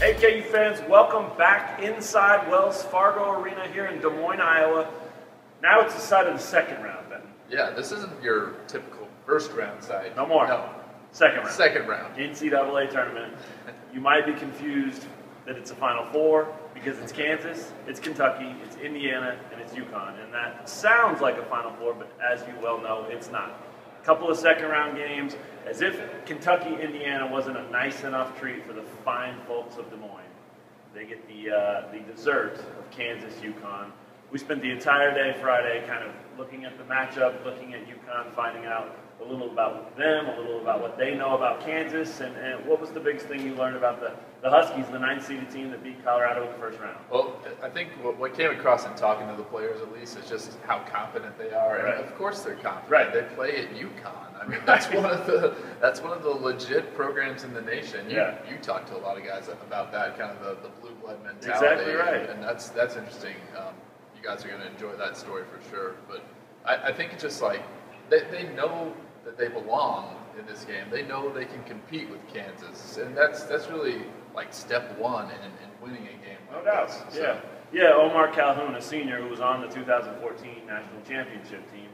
Hey KU fans, welcome back inside Wells Fargo Arena here in Des Moines, Iowa. Now it's the side of the second round, Ben. Yeah, this isn't your typical first round side. No more. No. Second round. Second round. NCAA tournament. You might be confused that it's a Final Four because it's Kansas, it's Kentucky, it's Indiana, and it's UConn. And that sounds like a Final Four, but as you well know, it's not. A couple of second round games, as if Kentucky, Indiana wasn't a nice enough treat for the fine folks of Des Moines. They get the dessert of Kansas, UConn. We spent the entire day Friday kind of looking at the matchup, looking at UConn, finding out a little about them, a little about what they know about Kansas, and what was the biggest thing you learned about the Huskies, the 9th-seeded team that beat Colorado in the first round? Well, I think what came across in talking to the players, at least, is just how confident they are. Right. And of course they're confident. Right. They play at UConn. I mean, that's one of the legit programs in the nation. You talk to a lot of guys about that, kind of the blue blood mentality. Exactly right. And that's interesting. You guys are going to enjoy that story for sure. But I think it's just like, they know that they belong in this game. They know they can compete with Kansas, and that's really like step one in winning a game. No doubt. Yeah, Omar Calhoun, a senior who was on the 2014 national championship team,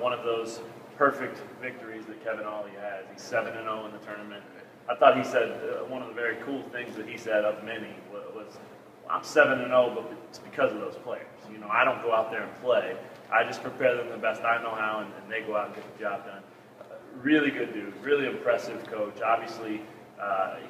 one of those perfect victories that Kevin Ollie has. He's 7-0 in the tournament. I thought he said one of the very cool things that he said of many was, I'm 7-0, but it's because of those players. You know, I don't go out there and play. I just prepare them the best I know how, and they go out and get the job done. Really good dude, really impressive coach. Obviously,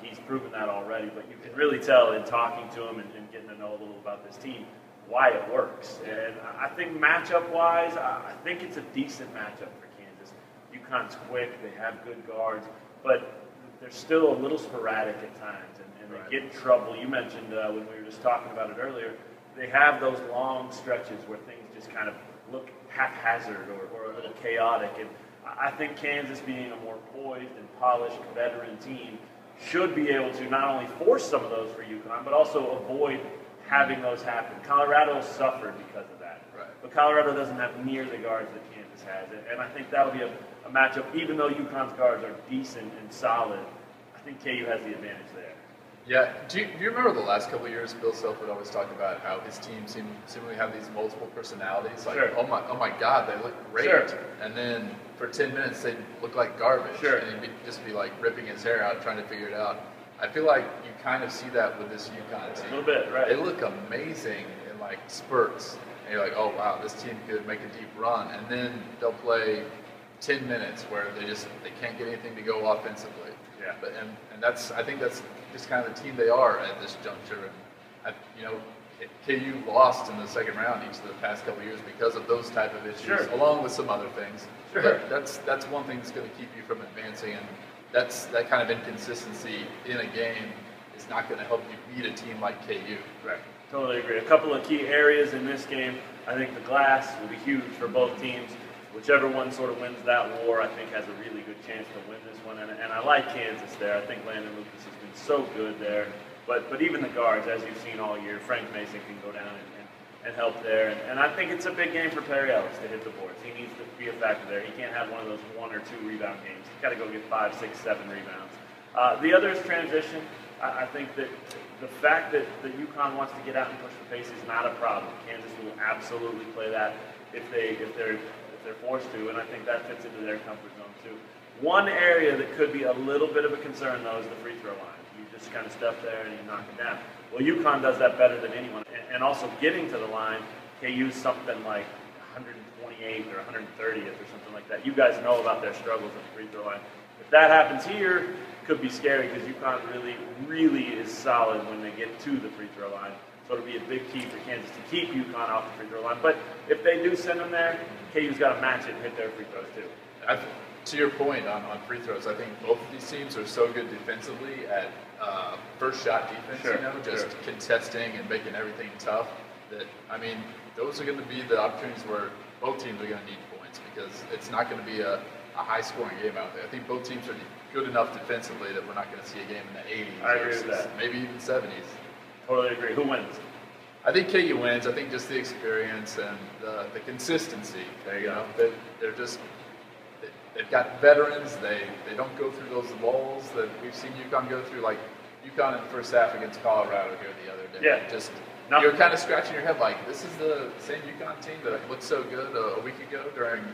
he's proven that already, but you can really tell in talking to him and getting to know a little about this team why it works. And I think matchup-wise, I think it's a decent matchup for Kansas. UConn's quick, they have good guards, but they're still a little sporadic at times, and they get in trouble. You mentioned when we were just talking about it earlier, they have those long stretches where things just kind of look haphazard or a little chaotic. And I think Kansas, being a more poised and polished veteran team, should be able to not only force some of those for UConn, but also avoid having those happen. Colorado suffered because of that. Right. But Colorado doesn't have near the guards that Kansas has. And I think that'll be a matchup, even though UConn's guards are decent and solid, I think KU has the advantage there. Yeah, do you remember the last couple of years Bill Self would always talk about how his team seemingly have these multiple personalities? Like, sure. oh my God, they look great. Sure. And then for 10 minutes they look like garbage. Sure. And he'd just be like ripping his hair out trying to figure it out. I feel like you kind of see that with this UConn team. A little bit, right. They look amazing in like spurts. And you're like, oh wow, this team could make a deep run. And then they'll play 10 minutes where they can't get anything to go offensively. Yeah. But and I think that's just kind of the team they are at this juncture. And KU lost in the second round each of the past couple of years because of those type of issues, sure, along with some other things. Sure. But that's one thing that's going to keep you from advancing, and that kind of inconsistency in a game is not going to help you beat a team like KU. Right. Totally agree. A couple of key areas in this game. I think the glass will be huge for both teams. Whichever one sort of wins that war, I think, has a really good chance to win this one. And I like Kansas there. I think Landon Lucas has been so good there. But even the guards, as you've seen all year, Frank Mason can go down and help there. And I think it's a big game for Perry Ellis to hit the boards. He needs to be a factor there. He can't have one of those 1 or 2 rebound games. He's got to go get 5, 6, 7 rebounds. The other is transition. I think that the fact that UConn wants to get out and push the pace is not a problem. Kansas will absolutely play that if they're forced to, and I think that fits into their comfort zone too. One area that could be a little bit of a concern, though, is the free throw line. You just kind of step there and you knock it down. Well, UConn does that better than anyone, and also getting to the line, KU's something like 128th or 130th or something like that. You guys know about their struggles at the free throw line. If that happens here, it could be scary because UConn really, really is solid when they get to the free throw line. So it'll be a big key for Kansas to keep UConn off the free throw line. But if they do send them there, KU's got to match it and hit their free throws too. To your point on free throws, I think both of these teams are so good defensively at first shot defense, sure, just sure, contesting and making everything tough. That, I mean, those are going to be the opportunities where both teams are going to need points because it's not going to be a high-scoring game out there. I think both teams are good enough defensively that we're not going to see a game in the 80s. I agree with that. Maybe even 70s. Totally agree. Who wins? I think KU wins. I think just the experience and the consistency. There you go. They've got veterans. They don't go through those lulls that we've seen UConn go through. Like UConn in the first half against Colorado here the other day. Yeah. Just you're kind of scratching your head like, this is the same UConn team that looked so good a week ago during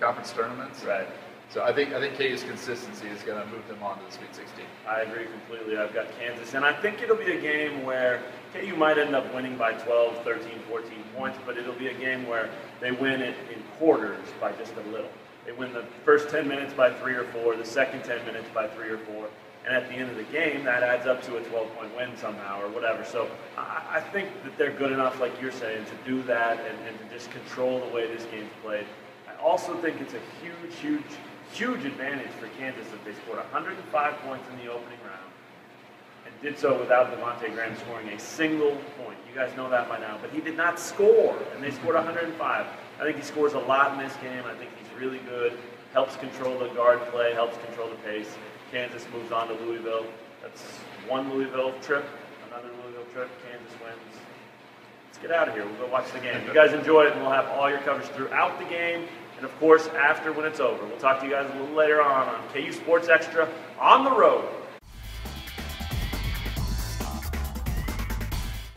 conference tournaments. Right. So I think KU's consistency is going to move them on to the Sweet 16. I agree completely. I've got Kansas, and I think it'll be a game where KU might end up winning by 12, 13, 14 points, but it'll be a game where they win it in quarters by just a little. They win the first 10 minutes by 3 or 4, the second 10 minutes by 3 or 4, and at the end of the game, that adds up to a 12-point win somehow or whatever. So I think that they're good enough, like you're saying, to do that and to just control the way this game's played. I also think it's a huge advantage for Kansas that they scored 105 points in the opening round and did so without Devontae Graham scoring a single point. You guys know that by now, but he did not score, and they scored 105. I think he scores a lot in this game. I think he's really good, helps control the guard play, helps control the pace. Kansas moves on to Louisville. That's one Louisville trip, another Louisville trip. Kansas wins. Let's get out of here. We'll go watch the game. You guys enjoy it, and we'll have all your coverage throughout the game. And, of course, after when it's over. We'll talk to you guys a little later on KU Sports Extra on the road